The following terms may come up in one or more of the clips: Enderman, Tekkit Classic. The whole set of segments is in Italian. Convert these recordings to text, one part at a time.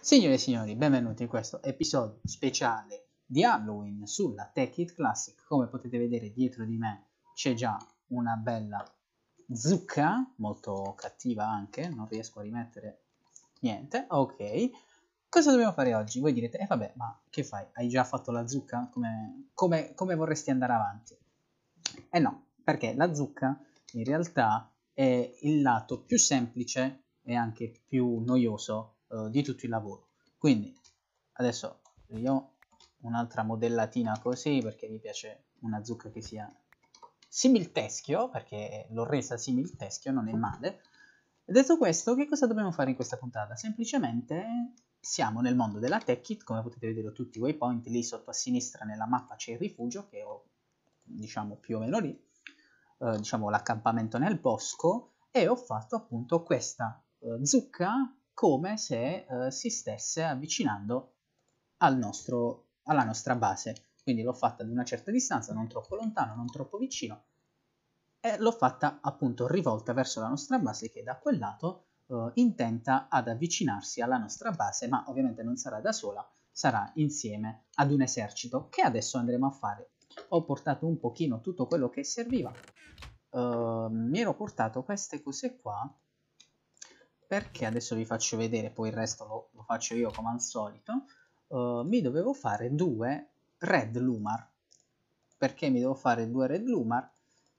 Signore e signori, benvenuti in questo episodio speciale di Halloween sulla Tekkit Classic. Come potete vedere dietro di me c'è già una bella zucca, molto cattiva anche, non riesco a rimettere niente, ok. Cosa dobbiamo fare oggi? Voi direte, vabbè, ma che fai? Hai già fatto la zucca? Come vorresti andare avanti? No, perché la zucca in realtà è il lato più semplice e anche più noioso di tutto il lavoro. Quindi, adesso io un'altra modellatina così, perché mi piace una zucca che sia similteschio, perché l'ho resa similteschio, non è male. Detto questo, che cosa dobbiamo fare in questa puntata? Semplicemente siamo nel mondo della Tekkit, come potete vedere ho tutti i waypoint, lì sotto a sinistra nella mappa c'è il rifugio, che ho diciamo più o meno lì, diciamo l'accampamento nel bosco, e ho fatto appunto questa zucca come se si stesse avvicinando alla nostra base. Quindi l'ho fatta ad una certa distanza, non troppo lontano, non troppo vicino, e l'ho fatta appunto rivolta verso la nostra base, che da quel lato intenta ad avvicinarsi alla nostra base, ma ovviamente non sarà da sola, sarà insieme ad un esercito, che adesso andremo a fare. Ho portato un pochino tutto quello che serviva, mi ero portato queste cose qua, perché adesso vi faccio vedere, poi il resto lo faccio io come al solito. Mi dovevo fare due Red Lumar. Perché mi devo fare due Red Lumar?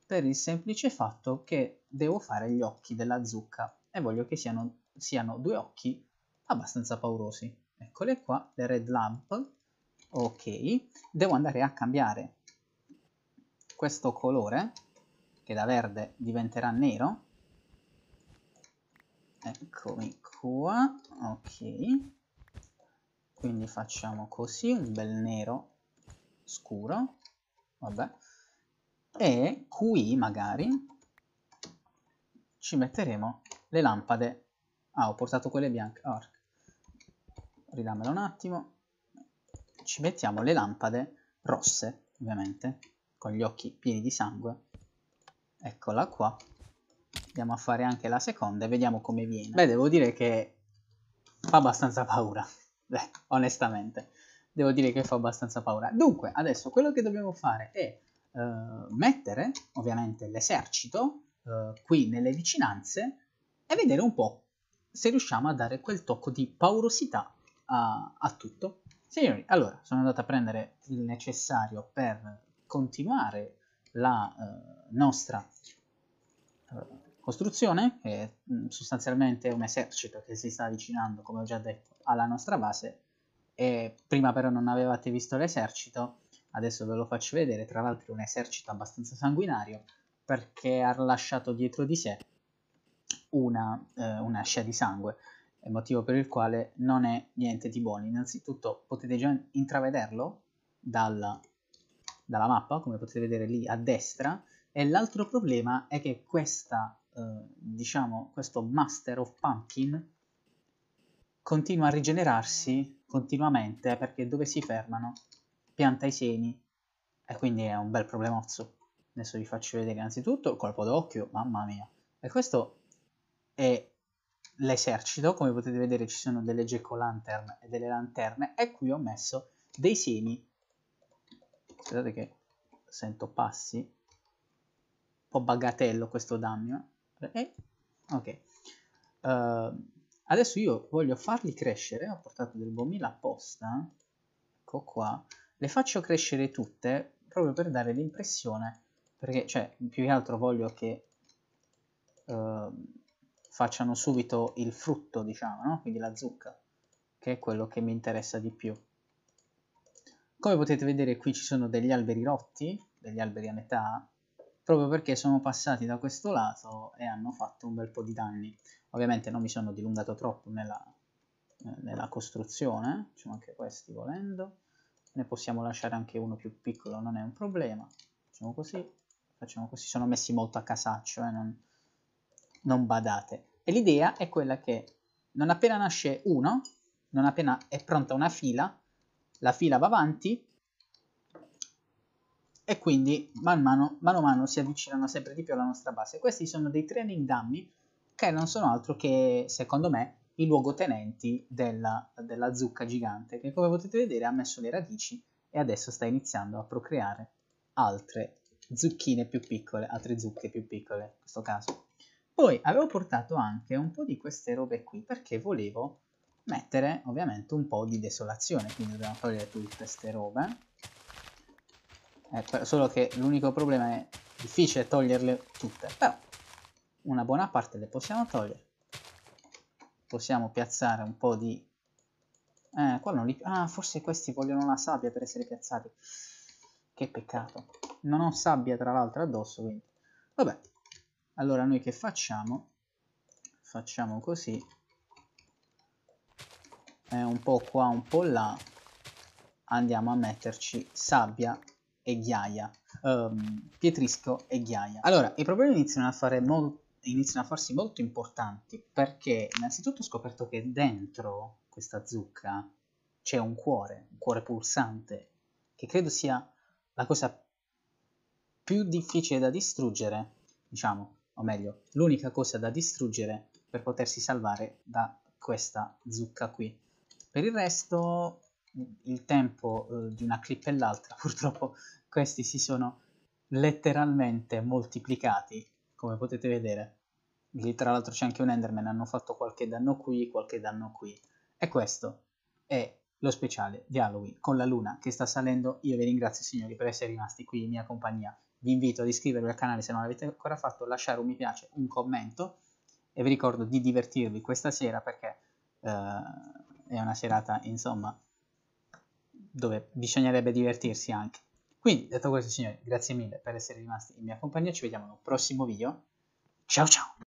Per il semplice fatto che devo fare gli occhi della zucca e voglio che siano due occhi abbastanza paurosi. Eccole qua, le Red Lamp. Ok, devo andare a cambiare questo colore, che da verde diventerà nero. Eccomi qua, ok. Quindi facciamo così, un bel nero scuro, vabbè, e qui magari ci metteremo le lampade. Ho portato quelle bianche, ridammelo un attimo. Ci mettiamo le lampade rosse, ovviamente con gli occhi pieni di sangue. Eccola qua, andiamo a fare anche la seconda e vediamo come viene. Beh, devo dire che fa abbastanza paura, onestamente devo dire che fa abbastanza paura. Dunque, adesso quello che dobbiamo fare è mettere ovviamente l'esercito qui nelle vicinanze e vedere un po' se riusciamo a dare quel tocco di paurosità a tutto. Signori, allora, sono andato a prendere il necessario per continuare la nostra costruzione, che è sostanzialmente un esercito che si sta avvicinando, come ho già detto, alla nostra base. E prima però non avevate visto l'esercito, adesso ve lo faccio vedere. Tra l'altro un esercito abbastanza sanguinario, perché ha lasciato dietro di sé una scia di sangue, motivo per il quale non è niente di buono. Innanzitutto potete già intravederlo dalla mappa, come potete vedere lì a destra, e l'altro problema è che questo Master of Pumpkin continua a rigenerarsi continuamente, perché dove si fermano pianta i semi, e quindi è un bel problemozzo. Adesso vi faccio vedere innanzitutto il colpo d'occhio, mamma mia. E questo è l'esercito, come potete vedere ci sono delle jack-o'-lantern e delle lanterne, e qui ho messo dei semi. Aspettate che sento passi, un po' bagatello questo danno, ok. Adesso io voglio farli crescere, ho portato del bomila apposta, ecco qua, le faccio crescere tutte, proprio per dare l'impressione, perché più che altro voglio che facciano subito il frutto, diciamo, no? Quindi la zucca, che è quello che mi interessa di più. Come potete vedere qui ci sono degli alberi rotti, degli alberi a metà, proprio perché sono passati da questo lato e hanno fatto un bel po' di danni. Ovviamente non mi sono dilungato troppo nella costruzione, facciamo anche questi volendo, ne possiamo lasciare anche uno più piccolo, non è un problema, facciamo così, sono messi molto a casaccio, non badate. E l'idea è quella che non appena nasce uno, non appena è pronta una fila, la fila va avanti, e quindi mano a mano si avvicinano sempre di più alla nostra base. Questi sono dei training dummy che non sono altro che, secondo me, i luogotenenti della zucca gigante, che come potete vedere ha messo le radici e adesso sta iniziando a procreare altre zucchine più piccole, altre zucche più piccole in questo caso. Poi avevo portato anche un po' di queste robe qui perché volevo mettere ovviamente un po' di desolazione, quindi dobbiamo togliere tutte queste robe. Solo che l'unico problema è difficile toglierle tutte, però una buona parte le possiamo togliere. Possiamo piazzare un po' di... qua non li... Ah, forse questi vogliono la sabbia per essere piazzati. Che peccato. Non ho sabbia tra l'altro addosso, quindi... Vabbè. Allora noi che facciamo? Facciamo così. Un po' qua, un po' là. Andiamo a metterci sabbia e ghiaia, pietrisco e ghiaia. Allora, i problemi iniziano a farsi molto importanti, perché innanzitutto ho scoperto che dentro questa zucca c'è un cuore pulsante, che credo sia la cosa più difficile da distruggere, diciamo, o meglio, l'unica cosa da distruggere per potersi salvare da questa zucca qui. Per il resto... il tempo di una clip e l'altra, purtroppo questi si sono letteralmente moltiplicati, come potete vedere. Lì tra l'altro c'è anche un Enderman, hanno fatto qualche danno qui, e questo è lo speciale di Halloween con la luna che sta salendo. Io vi ringrazio signori per essere rimasti qui in mia compagnia, vi invito ad iscrivervi al canale se non l'avete ancora fatto, lasciare un mi piace, un commento, e vi ricordo di divertirvi questa sera perché è una serata insomma dove bisognerebbe divertirsi anche. Quindi, detto questo signori, grazie mille per essere rimasti in mia compagnia, ci vediamo nel prossimo video, ciao ciao!